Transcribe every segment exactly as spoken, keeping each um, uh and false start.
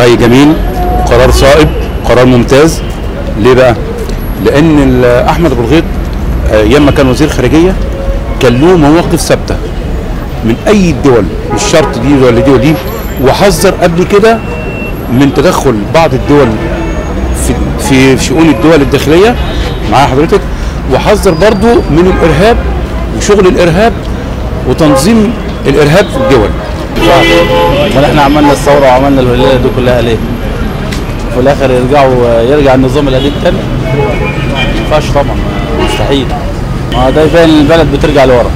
رأي جميل وقرار صائب وقرار ممتاز. ليه بقى؟ لأن أحمد أبو الغيط يما كان وزير خارجية كان له مواقف ثابتة من أي الدول، مش شرط دي ولا دي ولا دي، وحذر قبل كده من تدخل بعض الدول في في شؤون الدول الداخلية مع حضرتك، وحذر برضو من الإرهاب وشغل الإرهاب وتنظيم الإرهاب في الدول. ما احنا عملنا الثوره وعملنا الولايه دي كلها ليه؟ وفي الاخر يرجعوا يرجع النظام القديم تاني؟ ما ينفعش طبعا، مستحيل. ما ده يبان البلد بترجع لورا.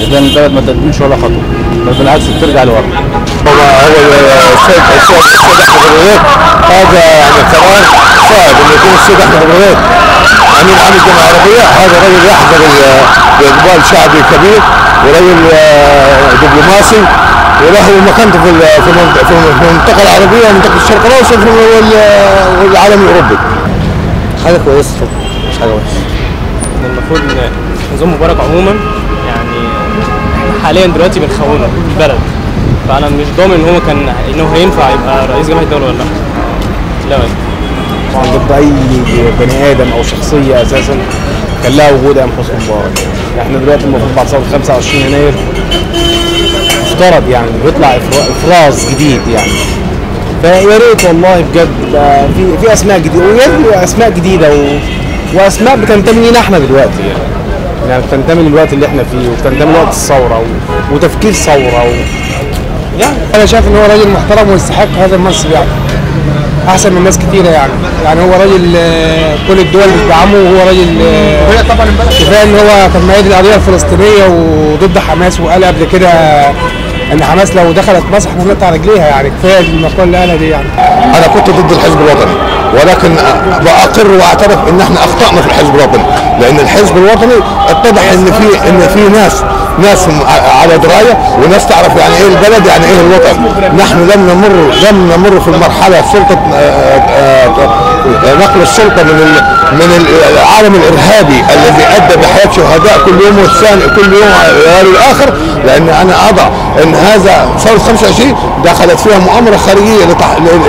يبان البلد ما تقدمش ولا خطوه، بل بالعكس بترجع لورا. طبعا هو السيد السيد السيد احمد ابو الغيط هذا يعني قرار صعب انه يكون السيد احمد ابو الغيط امين عام الجامعه العربيه. هذا رجل يحظى باقبال شعبي كبير ورجل دبلوماسي وله مكانته في المنطقه العربيه ومنطقه الشرق الاوسط والعالم الاوروبي. حاجه كويسه مش حاجه وحشه. المفروض نظام مبارك عموما يعني حاليا دلوقتي بنخونه البلد، فانا مش ضامن ان هو كان انه هينفع يبقى رئيس جامعه الدوله ولا لا. لا طبعا ضد اي بني ادم او شخصيه اساسا كان لها وجود ايام حسني مبارك. احنا دلوقتي المفروض بعد ثوره خمسة وعشرين يناير مفترض يعني بيطلع افراز جديد يعني، فيا ريت والله بجد في في اسماء جديده واسماء جديده و... واسماء بتنتمي لينا احنا دلوقتي يعني، يعني بتنتمي للوقت اللي احنا فيه وبتنتمي لوقت الثوره و... وتفكير ثوره و... يعني انا شايف ان هو راجل محترم ويستحق هذا المنصب يعني، احسن من ناس كتيره يعني. يعني هو راجل كل الدول بتدعمه، وهو راجل كفايه ان هو كان مؤيد القضيه الفلسطينيه وضد حماس، وقال قبل كده ان حماس لو دخلت مصر احنا هنقطع رجليها يعني. كفايه المقوله اللي قالها دي يعني. انا كنت ضد الحزب الوطني، ولكن بأقر واعترف ان احنا اخطأنا في الحزب الوطني، لان الحزب الوطني اتضح ان في ان في ناس ناس على درايه وناس تعرف يعني ايه البلد يعني ايه الوطن. نحن لم نمر لم نمر في المرحله سلطه نقل السلطه من من العالم الارهابي الذي ادى بحياه شهداء كل يوم والثاني كل يوم غير الاخر، لان انا اضع ان هذا ثوره خمسة وعشرين دخلت فيها مؤامره خارجيه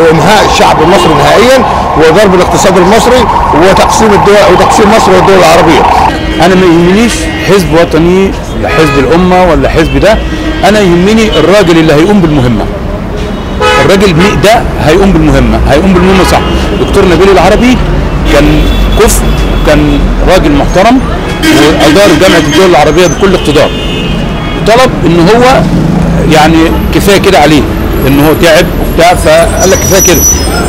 لانهاء الشعب المصري نهائيا وضرب الاقتصاد المصري وتقسيم الدول وتقسيم مصر والدول العربيه. انا ما يهمنيش حزب وطني ولا حزب الامه ولا حزب ده، انا يهمني الراجل اللي هيقوم بالمهمه. الراجل ده هيقوم بالمهمه، هيقوم بالمهمه صح. دكتور نبيل العربي كان كفء، كان راجل محترم وادار جامعه الدول العربيه بكل اقتدار. طلب ان هو يعني كفايه كده عليه، ان هو تعب وبتاع، فقال لك كفايه كده،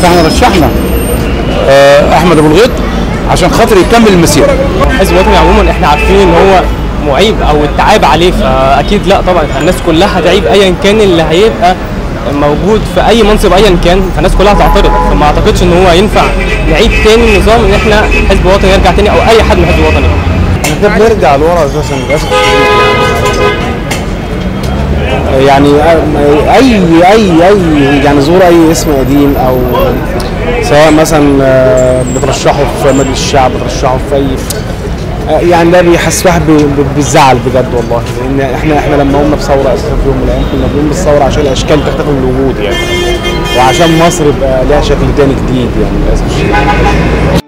فاحنا رشحنا احمد ابو الغيط عشان خاطر يكمل المسيره. الحزب الوطني عموما احنا عارفين ان هو معيب او التعب عليه، فاكيد لا طبعا الناس كلها هتعيب ايا كان اللي هيبقى موجود في اي منصب ايا كان، فالناس كلها هتعترض. فما اعتقدش ان هو ينفع نعيد تاني النظام ان احنا حزب وطني يرجع تاني او اي حد من الحزب الوطني. احنا بنرجع لورا اساسا للاسف يعني. اي اي اي يعني زور اي اسم قديم او سواء مثلا بترشحه في مجلس الشعب بترشحه في اي يعني، ده بيحس واحد بالزعل بجد والله. لان احنا احنا لما قمنا بثوره اساسا في يوم من الايام كنا بنقوم بالثوره عشان الاشكال تختفي من الوجود يعني، وعشان مصر يبقى لها شكل تاني جديد يعني للاسف.